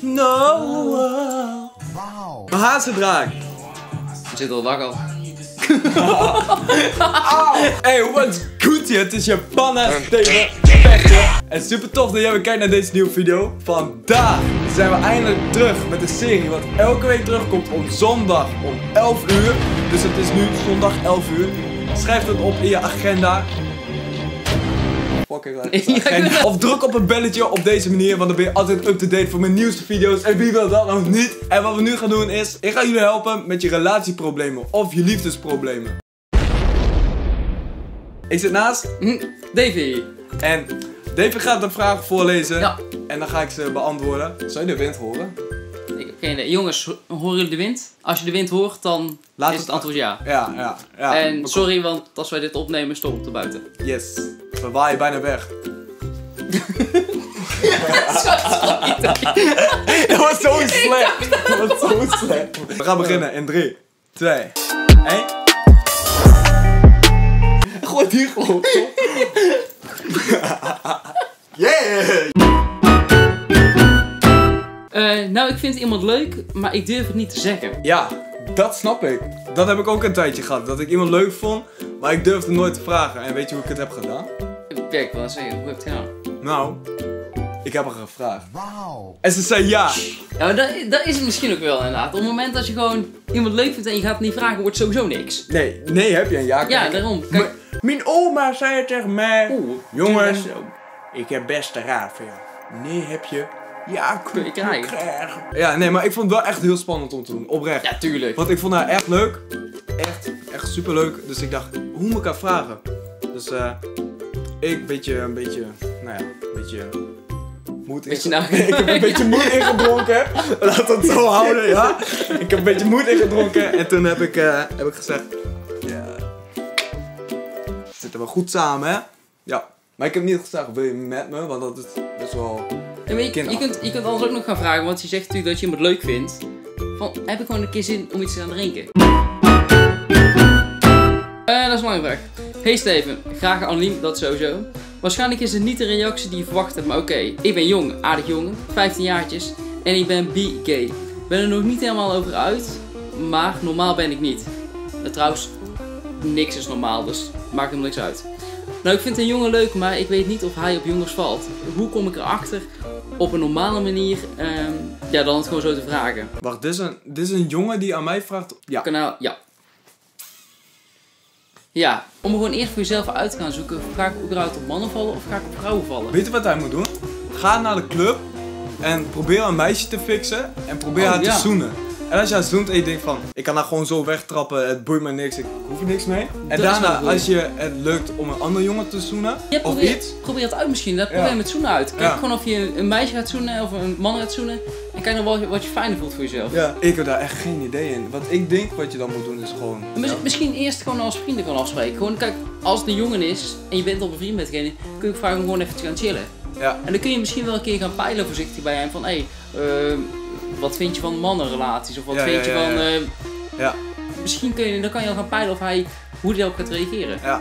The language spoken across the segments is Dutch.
No. Wow. Mijn hazendraak. Het zit al lang al. Hey, what's good hier? Het is Japanna Steven Vegter. En super tof dat jij weer kijkt naar deze nieuwe video. Vandaag zijn we eindelijk terug met de serie wat elke week terugkomt om zondag om 11 uur. Dus het is nu zondag 11 uur. Schrijf dat op in je agenda. Of druk op een belletje op deze manier, want dan ben je altijd up-to-date voor mijn nieuwste video's. En wie wil dat nog niet? En wat we nu gaan doen is, ik ga jullie helpen met je relatieproblemen of je liefdesproblemen. Ik zit naast Davy. En Davy gaat de vragen voorlezen, ja. En dan ga ik ze beantwoorden. Zou je de wind horen? Okay, jongens, horen jullie de wind? Als je de wind hoort, dan is het antwoord ja. Ja. En sorry, want als wij dit opnemen, stormt er buiten. Yes. We waaien bijna weg. Dat was zo slecht. We gaan beginnen in 3, 2, 1. Gooi die gewoon. Yeah! Nou, ik vind iemand leuk, maar ik durf het niet te zeggen. Ja, dat snap ik. Dat heb ik ook een tijdje gehad. Dat ik iemand leuk vond, maar ik durfde nooit te vragen. En weet je hoe ik het heb gedaan? Kijk, wel eens zeggen, hoe heb je het gedaan? Nou, ik heb haar gevraagd. Wauw. En ze zei ja. Ja, maar dat is het misschien ook wel inderdaad. Op het moment dat je gewoon iemand leuk vindt en je gaat het niet vragen, wordt het sowieso niks. Nee, heb je een ja. Ja, daarom. Kijk. Mijn oma zei tegen mij, jongens, ik heb best te raar voor jou. Nee, heb je... Ja, kun je krijgen. Ja, nee, maar ik vond het wel echt heel spannend om te doen. Oprecht. Ja, tuurlijk. Want ik vond haar echt leuk. Echt superleuk. Dus ik dacht, hoe moet ik haar vragen? Dus ik een beetje moed ingedronken. Laat dat zo houden, ja. Ik heb een beetje moed ingedronken. En toen heb ik gezegd, ja, we zitten wel goed samen, hè? Ja. Maar ik heb niet gezegd, wil je met me? Want dat is best wel... Ja, je kunt anders ook nog gaan vragen, want je zegt natuurlijk dat je iemand leuk vindt. Van, heb ik gewoon een keer zin om iets te gaan drinken? Dat is een lange vraag. Hey Steven, graag anoniem, dat sowieso. Waarschijnlijk is het niet de reactie die je verwacht hebt, maar oké. Ik ben jong, aardig jongen, 15 jaartjes en ik ben bi-gay. Ben er nog niet helemaal over uit, maar normaal ben ik niet. Trouwens, niks is normaal, dus maakt hem niks uit. Nou, ik vind een jongen leuk, maar ik weet niet of hij op jongens valt. Hoe kom ik erachter op een normale manier, ja, dan het gewoon zo te vragen. Wacht, dit is een jongen die aan mij vraagt... Ja. Kanaal, ja. Ja, om gewoon eerst voor jezelf uit te gaan zoeken, ga ik überhaupt op mannen vallen of ga ik op vrouwen vallen? Weet je wat hij moet doen? Ga naar de club en probeer een meisje te fixen en probeer haar te zoenen. En als je haar zoent en je denkt van, ik kan haar gewoon zo wegtrappen, het boeit me niks, ik hoef er niks mee. En daarna, als je het lukt om een andere jongen te zoenen, ja, probeer het uit misschien, dat probeer met zoenen uit. Kijk gewoon of je een meisje gaat zoenen of een man gaat zoenen. En kijk dan wel wat je fijner voelt voor jezelf. Ja, ik heb daar echt geen idee in. Wat ik denk wat je dan moet doen is gewoon... Misschien eerst gewoon als vrienden kan afspreken. Gewoon kijk, als het een jongen is en je bent op een vriend met degene, kun je ook vragen om gewoon even te gaan chillen. Ja. En dan kun je misschien wel een keer gaan peilen voorzichtig bij hem van, hé... wat vind je van mannenrelaties? Of wat vind je van... Misschien kun je, dan kan je al gaan peilen of hij... Hoe hij ook gaat reageren. Ja.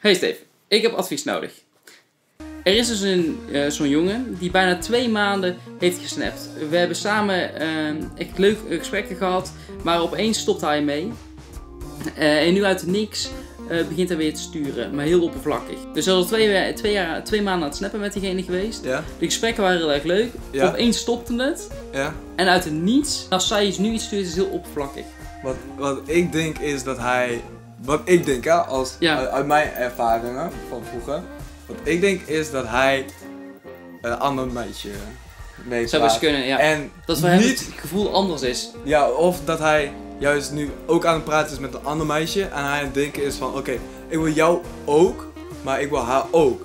Hey Steve, ik heb advies nodig. Er is dus zo'n jongen die bijna 2 maanden heeft gesnapt. We hebben samen echt leuke gesprekken gehad. Maar opeens stopt hij mee. En nu uit het niks... begint hij weer te sturen, maar heel oppervlakkig. Dus hij is al 2 maanden aan het snappen met diegene geweest. Ja. De gesprekken waren heel erg leuk. Ja. Opeens stopte het. Ja. En uit het niets, als zij nu iets stuurt, is het heel oppervlakkig. Wat ik denk is dat hij... Wat ik denk, hè, uit mijn ervaringen van vroeger. Wat ik denk is dat hij een ander meisje meepraat. Zou best kunnen, ja. En dat voor hem het gevoel anders is. Ja, of dat hij... juist nu ook aan het praten is met een ander meisje en hij aan het denken is van oké, ik wil jou ook, maar ik wil haar ook.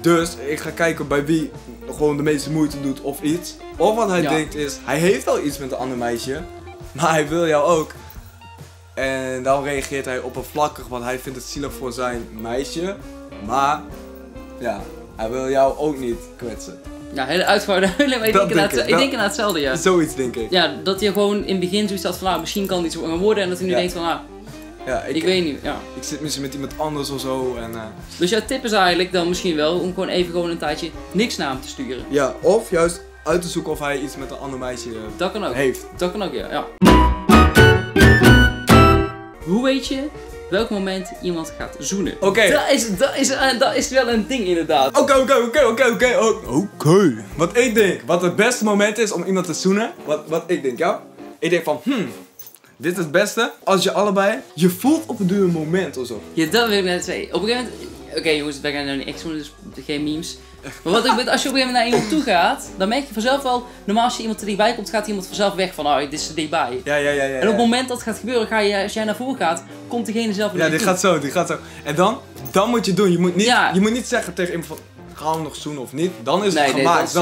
Dus ik ga kijken bij wie gewoon de meeste moeite doet of iets. Of wat hij denkt is, hij heeft al iets met een ander meisje, maar hij wil jou ook. En dan reageert hij oppervlakkig, want hij vindt het zielig voor zijn meisje. Maar ja, hij wil jou ook niet kwetsen. Ja, hele uitgevouwen huilen, maar ik denk aan hetzelfde, ja. Zoiets denk ik. Ja, dat hij gewoon in het begin zoiets had van, nou, misschien kan het iets gaan worden. En dat hij nu denkt van, nou, Ja, ik weet niet, ja. Ik zit misschien met iemand anders of zo. En, Dus jouw tip is eigenlijk dan misschien wel om gewoon even een tijdje niks naar hem te sturen. Ja, of juist uit te zoeken of hij iets met een ander meisje dat kan ook. Heeft. Dat kan ook, ja. Hoe weet je welk moment iemand gaat zoenen? Oké. Dat is wel een ding inderdaad. Oké. Wat ik denk, wat het beste moment is om iemand te zoenen, wat ik denk, ja? Ik denk van, dit is het beste als je allebei, je voelt op een duur moment ofzo. Ja, dat wil ik net zeggen. Op een gegeven moment, oké, jongens, wij gaan nou niet echt zoenen, dus geen memes. Maar wat ik bedoel, als je op een gegeven moment naar iemand toe gaat, dan merk je vanzelf wel, normaal als je iemand er dichtbij komt, gaat iemand vanzelf weg van, oh, dit is er dichtbij. Ja. En op het moment dat het gaat gebeuren, als jij naar voren gaat, komt degene zelf weer toe. Ja, dit gaat zo. En dan moet je doen. Je moet niet zeggen tegen iemand van, gaan we nog zoenen of niet? Dan is het gemaakt.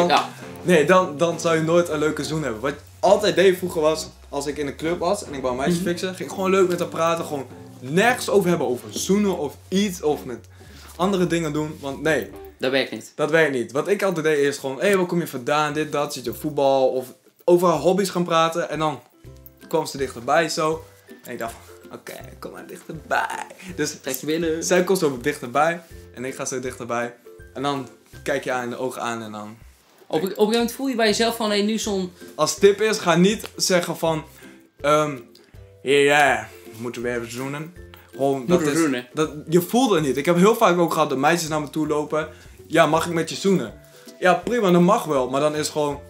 Dan zou je nooit een leuke zoen hebben. Wat ik altijd deed vroeger was, als ik in de club was en ik wou een meisje fixen, ging ik gewoon leuk met haar praten, gewoon nergens over hebben, over zoenen of iets, of met andere dingen doen, want nee. Dat werkt niet. Wat ik altijd deed is gewoon, hé, waar kom je vandaan, dit, dat, zit je op voetbal, of over haar hobby's gaan praten. En dan kwam ze dichterbij zo. En ik dacht, oké, kom maar dichterbij. Dus trek je binnen. Zij komt zo dichterbij en ik ga zo dichterbij. En dan kijk je haar in de ogen aan en dan... Op een gegeven moment voel je bij jezelf van, hé, nu zo'n... Als tip is, ga niet zeggen van, moeten we even zoenen. Gewoon, je voelt het niet. Ik heb heel vaak ook gehad dat meisjes naar me toe lopen. Ja, mag ik met je zoenen? Ja, prima, dat mag wel. Maar dan is gewoon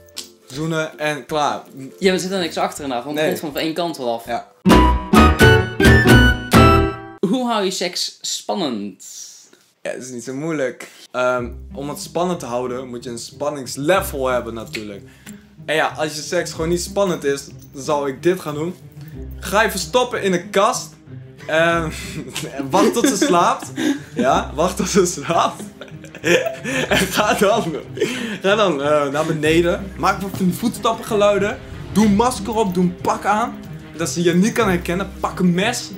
zoenen en klaar. Ja, er zit er niks achter en af. Want het komt van één kant wel af. Ja. Hoe hou je seks spannend? Ja, dat is niet zo moeilijk. Om het spannend te houden, moet je een spanningslevel hebben natuurlijk. En ja, als je seks gewoon niet spannend is, dan zou ik dit gaan doen. Ga je verstoppen in een kast. Wacht tot ze slaapt. Ja, wacht tot ze slaapt. En ga dan naar beneden. Maak wat voetstappengeluiden. Doe een masker op, doe een pak aan. Dat ze je niet kan herkennen. Pak een mes.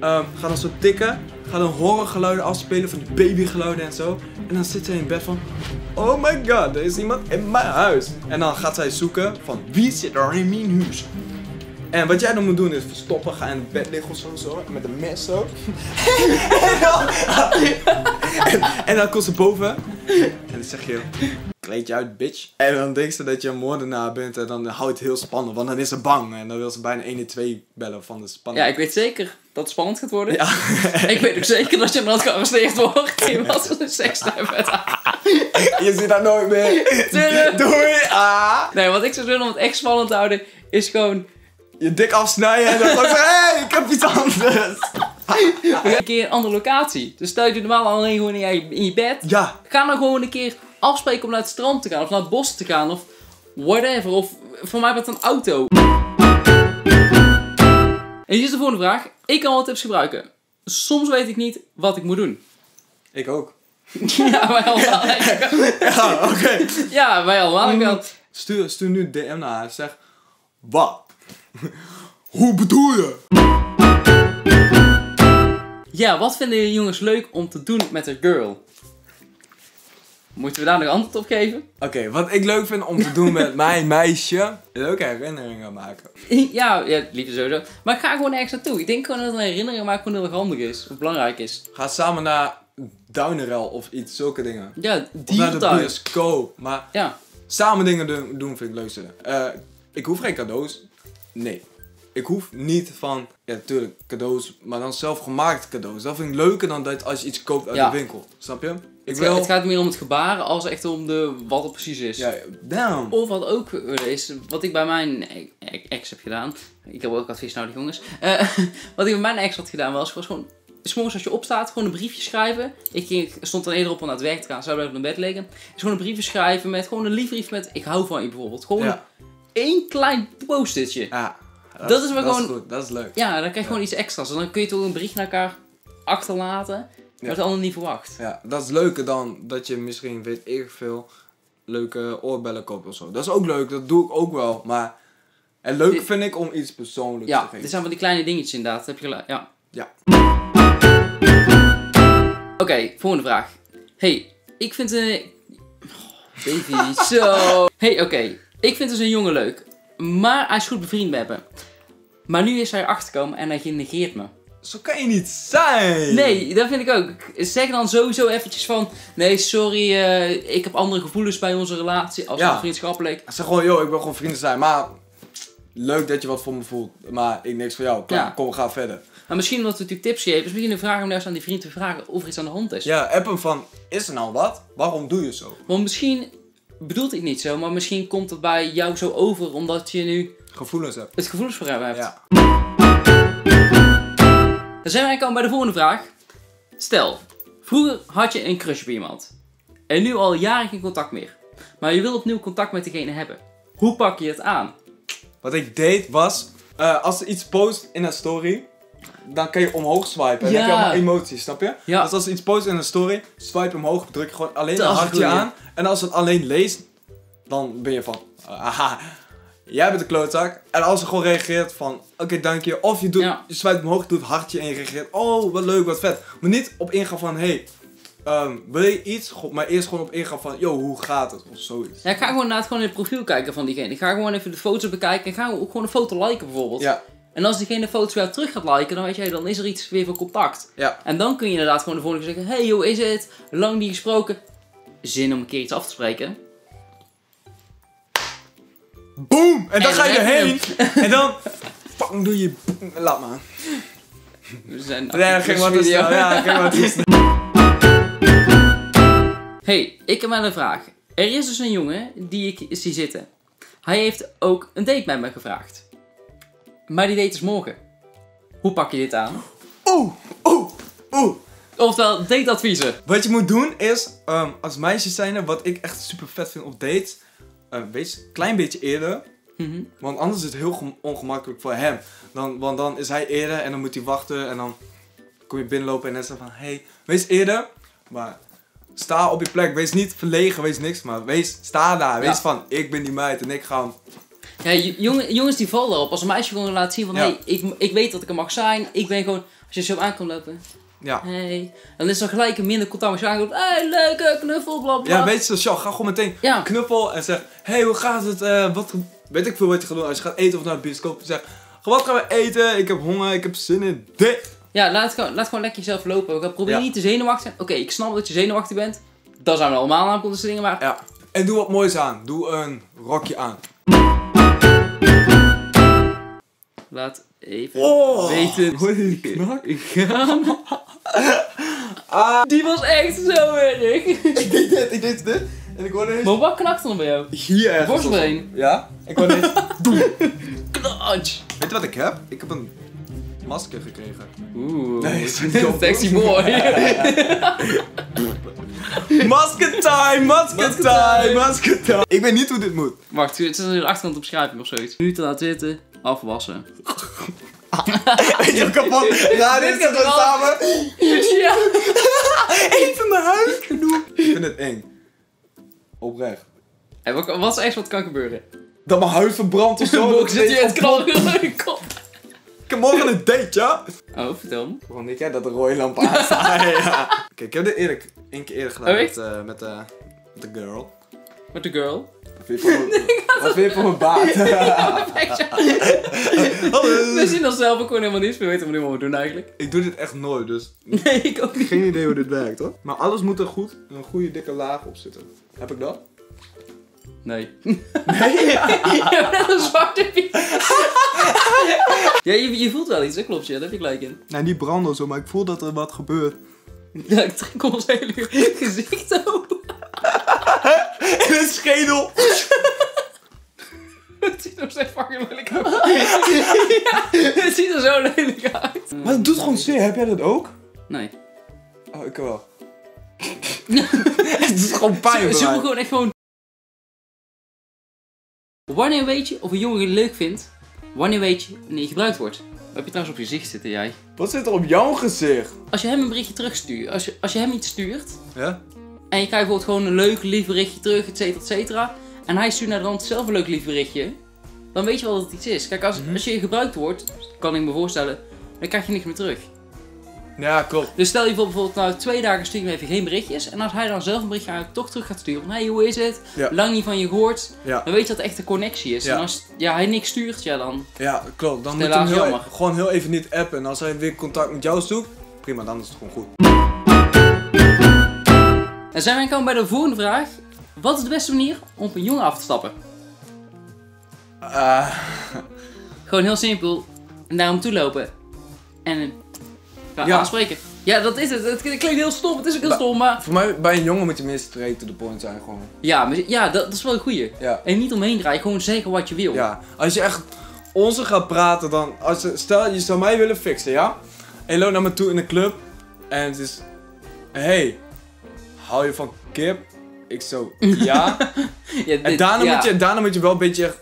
Ga dan zo tikken. Ga dan horrorgeluiden afspelen, van die babygeluiden en zo. En dan zit zij in bed van... Oh my god, er is iemand in mijn huis. En dan gaat zij zoeken van... Wie zit er in mijn huis? En wat jij dan moet doen is verstoppen, ga in het bed liggen of zo, met een mes zo. En dan komt ze boven en dan zeg je, kleed je uit, bitch. En dan denkt ze dat je een moordenaar bent en dan houdt het heel spannend, want dan is ze bang. En dan wil ze bijna 112 bellen van de spanning. Ja, ik weet zeker dat het spannend gaat worden. Ja. Ik weet ook zeker dat je dan gearresteerd wordt. Je was een sekssnijper. Je ziet daar nooit meer. Doei! Ah. Nee, wat ik zou doen om het echt spannend te houden, is gewoon... Je dik afsnijden en dan gewoon zeggen, hé, ik heb iets anders. Een keer een andere locatie. Dus stel je normaal alleen gewoon in je bed. Ja. Ga dan gewoon een keer afspreken om naar het strand te gaan of naar het bos te gaan of whatever. Of voor mij met een auto. En hier is de volgende vraag. Ik kan wel tips gebruiken. Soms weet ik niet wat ik moet doen. Ik ook. Ja, wij allemaal. Ja, oké. Ja, wij allemaal. Stuur nu een DM naar haar. Zeg, wat? Hoe bedoel je? Ja, wat vinden jullie jongens leuk om te doen met een girl? Moeten we daar nog antwoord op geven? Oké, wat ik leuk vind om te doen met mijn meisje... Leuke herinneringen maken. Ja, liefde sowieso. Maar ik ga gewoon ergens naartoe. Ik denk gewoon dat een herinnering maken gewoon heel erg handig is. Of belangrijk is. Ga samen naar Duinrell of iets, zulke dingen. Ja, dierentuin. Naar de bioscoop. Maar ja. Samen dingen doen vind ik leuk. Ik hoef geen cadeaus. Nee, ik hoef niet van, ja natuurlijk cadeaus, maar dan zelfgemaakte cadeaus. Dat vind ik leuker dan dat als je iets koopt uit de winkel, snap je? Het gaat meer om het gebaren als echt om wat het precies is. Ja, damn. Of wat ook is, wat ik bij mijn ex heb gedaan, ik heb ook advies nodig jongens. Wat ik bij mijn ex had gedaan was gewoon, 's morgens als je opstaat, gewoon een briefje schrijven. Ik stond dan eerder op om naar het werk te gaan, zou blijven op mijn bed liggen. Dus gewoon een briefje schrijven met, gewoon een liefbrief met, ik hou van je bijvoorbeeld. Gewoon. Ja. Eén klein post-itje. Ja, dat is leuk. Ja, dan krijg je gewoon iets extra's. En dan kun je toch een bericht naar elkaar achterlaten. Ja. Wat de ander niet verwacht. Ja, dat is leuker dan dat je misschien, weet ik veel, leuke oorbellen koopt of zo. Dat is ook leuk, dat doe ik ook wel. Maar en leuk vind ik om iets persoonlijks te geven. Ja, dit zijn wel die kleine dingetjes inderdaad. Heb je gelijk? Ja. Oké, volgende vraag. Hey, ik vind een... Davy, zo. Hey, oké. Ik vind dus een jongen leuk, maar hij is goed bevriend met me. Maar nu is hij achterkomen en hij negeert me. Zo kan je niet zijn! Nee, dat vind ik ook. Zeg dan sowieso eventjes van... Nee, sorry, ik heb andere gevoelens bij onze relatie. Als ja. Vriendschappelijk. Zeg gewoon, joh, ik wil gewoon vrienden zijn. Maar leuk dat je wat voor me voelt. Maar ik niks voor jou. Klaar, ja. Kom, ga verder. Maar misschien omdat we natuurlijk tips geven. Is misschien een vraag om juist aan die vriend te vragen of er iets aan de hand is. Ja, app hem van... Is er nou wat? Waarom doe je zo? Want misschien bedoelt ik niet zo. Maar misschien komt het bij jou zo over. Omdat je nu... Gevoelens hebt. Het gevoelens voor hem hebt. Ja. Dan zijn we eigenlijk al bij de volgende vraag. Stel, vroeger had je een crush op iemand. En nu al jaren geen contact meer. Maar je wil opnieuw contact met degene hebben. Hoe pak je het aan? Wat ik deed was, als ze iets post in haar story, dan kan je omhoog swipen. En ja. Dan heb je allemaal emoties, snap je? Ja. Dus als ze iets post in haar story, swipe omhoog, druk gewoon alleen een hartje aan. En als ze het alleen leest, dan ben je van, aha. Jij bent een klootzak. En als ze gewoon reageert van, oké, dank je. Of je doet, je swipe omhoog, doet hartje en je reageert, oh, wat leuk, wat vet. Maar niet op ingaan van, hey, wil je iets? God, maar eerst gewoon op ingaan van, yo, hoe gaat het? Of zoiets. Ja, ga gewoon inderdaad gewoon in het profiel kijken van diegene. Ik ga gewoon even de foto's bekijken en ga ook gewoon een foto liken bijvoorbeeld. Ja. En als diegene de foto's weer terug gaat liken, dan weet je, dan is er iets weer voor contact. Ja. En dan kun je inderdaad gewoon de volgende keer zeggen, hey, hoe is het? Lang niet gesproken. Zin om een keer iets af te spreken. Boom! En dan ga je erheen. En dan... Fucking doe je... Laat maar. We zijn... Nee, ging maar te snel. Ja, ging maar te snel. Hey, ik heb maar een vraag. Er is dus een jongen die ik zie zitten. Hij heeft ook een date met me gevraagd. Maar die date is morgen. Hoe pak je dit aan? Oeh. Oftewel, dateadviezen. Wat je moet doen is... als meisjes zijnde, wat ik echt super vet vind op dates... wees een klein beetje eerder, want anders is het heel ongemakkelijk voor hem. Want dan is hij eerder en dan moet hij wachten en dan kom je binnenlopen en dan zegt van, hey, wees eerder, maar sta op je plek, wees niet verlegen, wees niks, maar sta daar, wees van, ik ben die meid en ik ga hem. Ja, jongens die vallen erop, als een meisje gewoon laat zien van, hey, ik weet dat ik er mag zijn, ik ben gewoon, als je zo aan kan lopen. Ja. Hey. Dan is er gelijk een minder contact als je aankomt. Hey, leuke knuffel, blablabla. Ja, weet je, zo, ga gewoon meteen knuffel en zeg, hey, hoe gaat het? Wat weet ik veel wat je gaat doen als je gaat eten of naar de bioscoop. Zeg, wat gaan we eten? Ik heb honger, ik heb zin in dit. Ja, laat gewoon lekker jezelf lopen. Probeer niet te zenuwachtig zijn. Oké, ik snap dat je zenuwachtig bent. Daar zijn we allemaal aan konden zingen, maar... Ja. En doe wat moois aan. Doe een rokje aan. Laat even weten. Hoor je die knak? Die was echt zo erg. Ik deed dit. En ik hoorde eens... Maar wat knakte dan bij jou? Hier. Borstbeen. Ja. Ik hoorde eens... Knatsch. Weet je wat ik heb? Ik heb een masker gekregen. Oeh. Nee, sexy boy. Masker time. Ik weet niet hoe dit moet. Wacht, het is aan de achterkant op schrijving of zoiets. Nu te laten zitten. Afwassen. Weet je kapot? Ja, dit gaat wel samen. Ja. Even mijn huis genoeg. Ik vind het eng. Oprecht. En wat is echt wat kan gebeuren? Dat mijn huid verbrandt of zo. Ik zit hier in het knallen in kop. Ik heb morgen een date, ja? Oh, vertel. Waarom denk jij dat de rode lamp aanstaat? Ja. Kijk, ik heb dit eerlijk één keer eerder gedaan met de girl. Met de girl? Wat vind je voor mijn baard? We zien onszelf ook gewoon helemaal niets. We weten helemaal niet wat we doen eigenlijk. Ik doe dit echt nooit, dus... Nee, ik ook niet. Geen idee hoe dit werkt, hoor. Maar alles moet er goed een goede dikke laag op zitten. Heb ik dat? Nee. Nee? Ja. Je hebt net een zwarte piet. Ja, je voelt wel iets, dat klopt. Daar heb je gelijk in. Nee, niet branden zo, maar ik voel dat er wat gebeurt. Ja, ik trek ons hele gezicht open. In een schedel. Het ziet er zo fucking lelijk uit. Ja, het ziet er zo lelijk uit. Maar het doet gewoon zeer. Heb jij dat ook? Nee. Oh, ik wel. Het is gewoon pijn. Zoek gewoon echt gewoon... Wanneer weet je of een jongen het leuk vindt? Wanneer weet je wanneer je gebruikt wordt? Wat heb je trouwens op je gezicht zitten, jij? Wat zit er op jouw gezicht? Als je hem een berichtje terugstuurt... Als je hem iets stuurt... Ja? En je krijgt bijvoorbeeld gewoon een leuk, lief berichtje terug, et cetera, et cetera. En hij stuurt naar de rand zelf een leuk, lief berichtje. Dan weet je wel dat het iets is. Kijk, als je gebruikt wordt, kan ik me voorstellen, dan krijg je niks meer terug. Ja, klopt. Dus stel je voor bijvoorbeeld, nou 2 dagen stuur je hem even geen berichtjes. En als hij dan zelf een berichtje aan toch terug gaat sturen. Hé, hey, hoe is het? Ja. Lang niet van je gehoord. Ja. Dan weet je dat echt een connectie is. Ja. En als hij niks stuurt, ja dan... Ja, klopt. Dan moet je hem gewoon heel even niet appen. En als hij weer contact met jou zoekt, prima, dan is het gewoon goed. Dan zijn wij komen bij de volgende vraag. Wat is de beste manier om op een jongen af te stappen? Gewoon heel simpel. Naar hem toe lopen. En gaan aanspreken. Ja, dat is het. Het klinkt heel stom. Het is ook heel stom, maar... Voor mij, bij een jongen moet je meer straight to the point zijn gewoon. Ja, maar, dat is wel een goeie. Ja. En niet omheen draaien. Gewoon zeggen wat je wil. Ja, als je echt onzin gaat praten dan... Stel, je zou mij willen fixen, ja? En je loopt naar me toe in de club. En het is... Hey, hou je van kip? Ik zo, ja. En daarna moet je wel een beetje echt...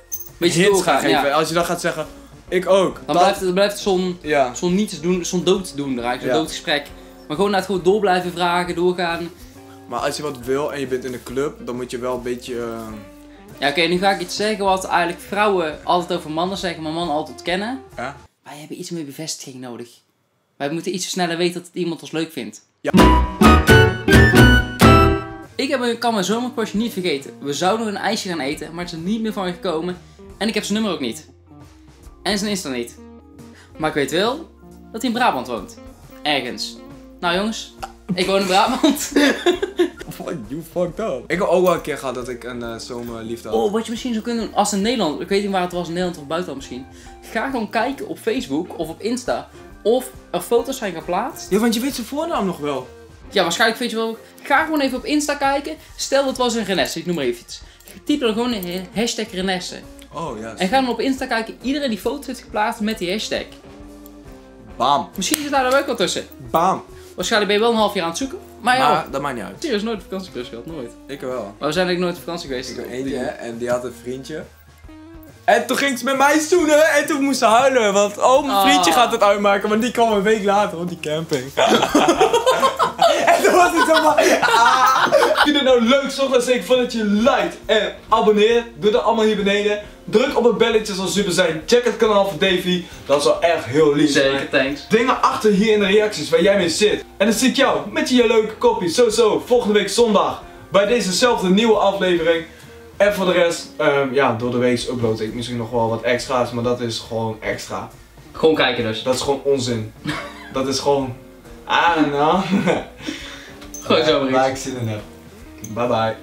Hits gaan geven. Ja. Als je dan gaat zeggen... Ik ook. Dan blijft het zo'n niets doen, zo'n dood doen, zo'n doodgesprek. Maar gewoon laat gewoon door blijven vragen, doorgaan. Maar als je wat wil en je bent in de club, dan moet je wel een beetje... Ja, oké, nu ga ik iets zeggen wat eigenlijk vrouwen altijd over mannen zeggen, maar mannen altijd kennen. Ja? Wij hebben iets meer bevestiging nodig. Wij moeten iets sneller weten dat het iemand ons leuk vindt. Ja. Ik kan mijn zomerpasje niet vergeten. We zouden nog een ijsje gaan eten, maar het is er niet meer van gekomen. En ik heb zijn nummer ook niet. En zijn Insta niet. Maar ik weet wel dat hij in Brabant woont. Ergens. Nou jongens, ik woon in Brabant. You fucked up. Ik heb ook wel een keer gehad dat ik een zomerliefde had. Oh, wat je misschien zou kunnen doen als in Nederland. Ik weet niet waar het was, in Nederland of buitenland misschien. Ga gewoon kijken op Facebook of op Insta of er foto's zijn geplaatst. Ja, want je weet zijn voornaam nog wel. Ja, waarschijnlijk weet je wel. Ga gewoon even op Insta kijken. Stel dat was een Renesse, ik noem maar even iets. Typ dan gewoon een hashtag Renesse. Oh, ja. En ga dan op Insta kijken, iedereen die foto heeft geplaatst met die hashtag. Bam. Misschien zit daar ook wel tussen. Bam. Waarschijnlijk ben je wel een half jaar aan het zoeken. Maar ja, dat maakt niet uit. Serieus, nooit op vakantieklus gehad, nooit. Ik wel. Maar we zijn eigenlijk nooit op vakantie geweest. Ik heb eentje en die had een vriendje. En toen ging ze met mij zoenen en toen moest ze huilen. Want mijn vriendje gaat het uitmaken, maar die kwam een week later op die camping. En toen was het zo van... Als je dit nou leuk zocht, dan zeg ik van dat je like en abonneer. Doe dat allemaal hier beneden. Druk op het belletje, zal super zijn. Check het kanaal van Davy. Dat zal echt heel lief zijn. Zeker, thanks. Dingen achter hier in de reacties waar jij mee zit. En dan zie ik jou met je leuke kopie. Zo, volgende week zondag. Bij dezezelfde nieuwe aflevering. En voor de rest, door de week upload ik misschien nog wel wat extra's. Maar dat is gewoon extra. Gewoon kijken dus. Dat is gewoon onzin. Dat is gewoon... I don't know. Goed zo, Maurice. Like, zin in. Bye bye.